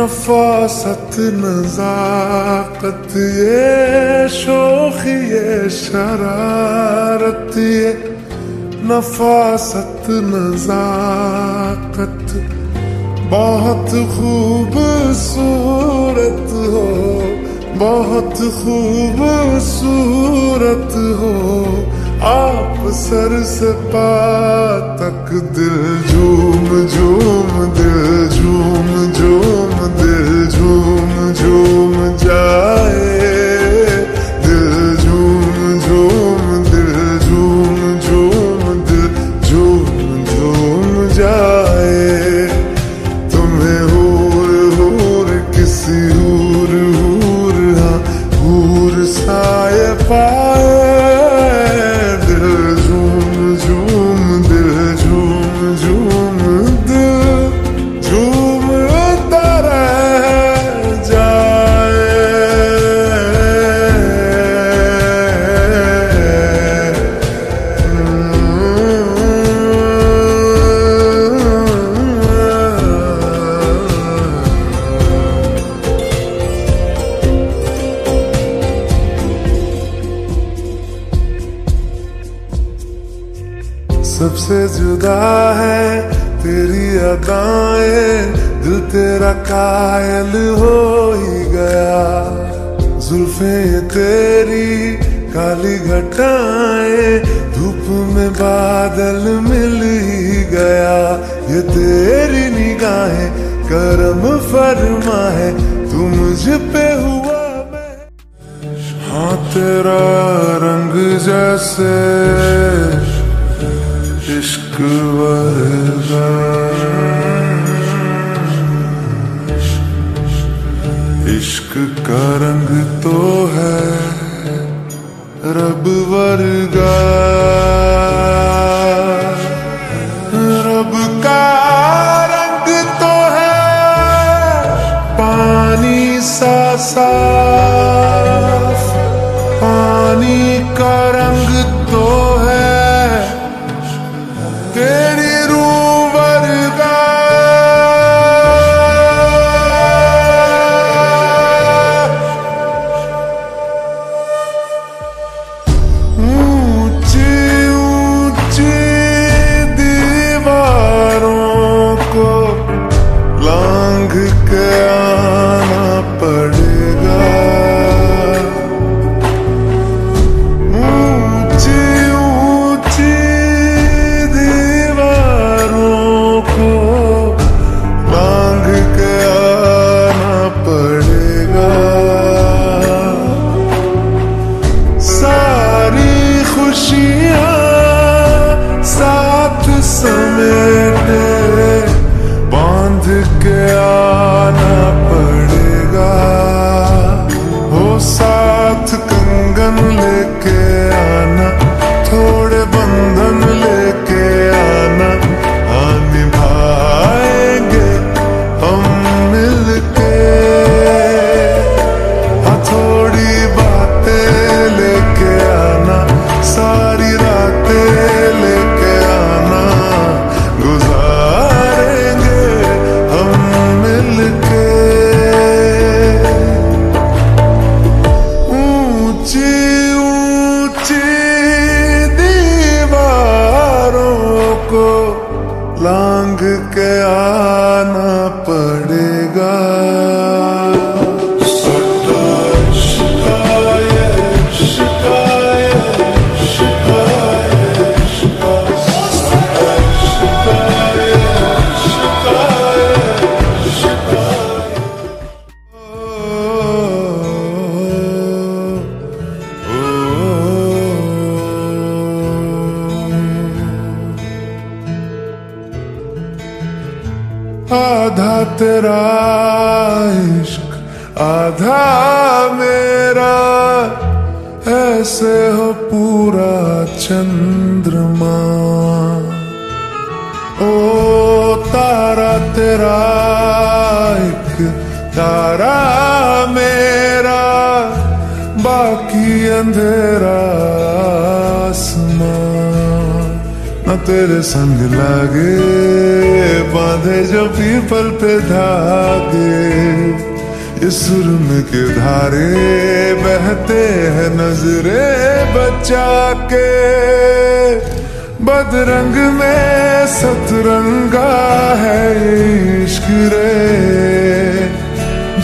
नफासत नजाकत ये शोखी ये शरारत ये नफासत नजाकत बहुत खूबसूरत हो बहुत खूबसूरत हो आप सर से पा तक दिल झूम झूम दिल झूम झूम जाए दिल झूम झूम दिल झूम झूम जाए तुम्हें हूर हूर किसी हूर हूर हाँ हूर साए पाए सबसे जुदा है तेरी अदाएं दिल तेरा कायल हो ही गया जुल्फे तेरी काली घटाएं धूप में बादल मिल ही गया ये तेरी निगाहें करम फरमा है तुम मुझ पे हुआ मैं हाँ तेरा रंग जैसे इश्क वर्गा इश्क का रंग तो है रब का रंग तो है पानी सा साफ पानी का रंग तो है तेरी रूह वर्गा ऊंची ऊंची दीवारों को लांघ के आना पड़ेगा लांग के आना पड़ेगा आधा तेरा इश्क आधा मेरा ऐसे हो पूरा चंद्रमा ओ तारा तेरा एक तारा मेरा बाकी अंधेरा आसमां न तेरे संग लागे बांधे जो पीपल पे धागे। इस जुर्म के धारे बहते हैं नजरे बचा के। बदरंग में सतरंगा है इश्क रे,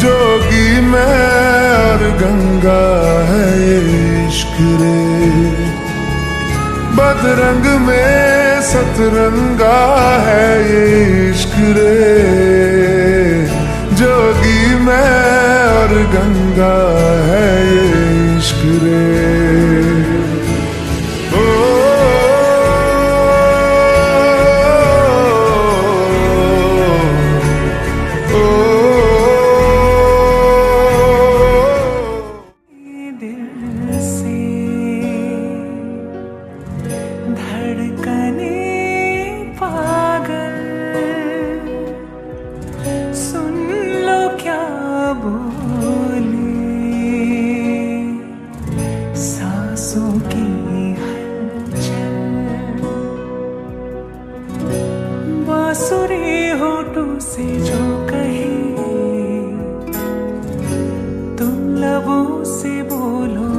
जोगी में और गंगा है इश्क रे। बदरंग में सतरंगा है इश्क रे, जोगी में और गंगा है इश्क रे। बोलो